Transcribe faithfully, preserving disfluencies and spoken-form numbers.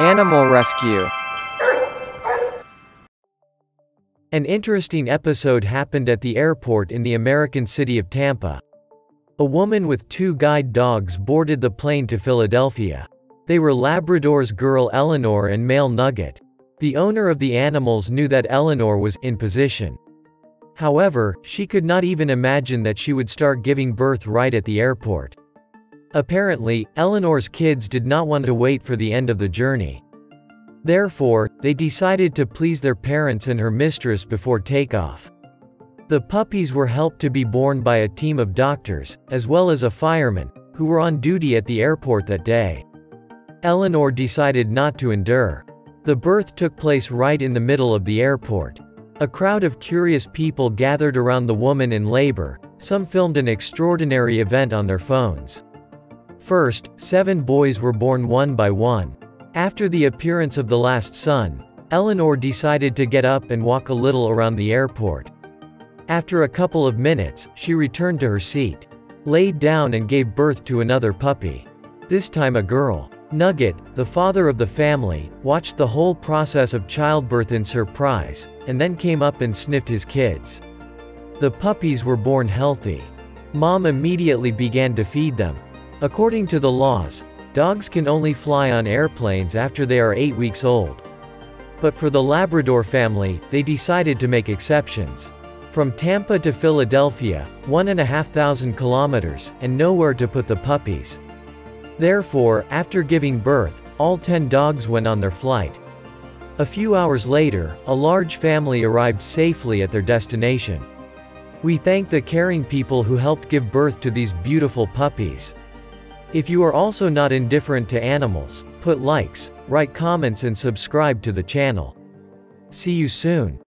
Animal rescue. An interesting episode happened at the airport in the American city of Tampa. A woman with two guide dogs boarded the plane to Philadelphia. They were Labrador's girl Eleanor and male Nugget. The owner of the animals knew that Eleanor was in position. However, she could not even imagine that she would start giving birth right at the airport. Apparently, Eleanor's kids did not want to wait for the end of the journey. Therefore, they decided to please their parents and her mistress before takeoff. The puppies were helped to be born by a team of doctors, as well as a fireman, who were on duty at the airport that day. Eleanor decided not to endure. The birth took place right in the middle of the airport. A crowd of curious people gathered around the woman in labor. Some filmed an extraordinary event on their phones. First, seven boys were born one by one. After the appearance of the last son, Eleanor decided to get up and walk a little around the airport. After a couple of minutes, she returned to her seat, laid down and gave birth to another puppy. This time a girl. Nugget, the father of the family, watched the whole process of childbirth in surprise, and then came up and sniffed his kids. The puppies were born healthy. Mom immediately began to feed them. According to the laws, dogs can only fly on airplanes after they are eight weeks old. But for the Labrador family, they decided to make exceptions. From Tampa to Philadelphia, one and a half thousand kilometers, and nowhere to put the puppies. Therefore, after giving birth, all ten dogs went on their flight. A few hours later, a large family arrived safely at their destination. We thank the caring people who helped give birth to these beautiful puppies. If you are also not indifferent to animals, put likes, write comments and subscribe to the channel. See you soon.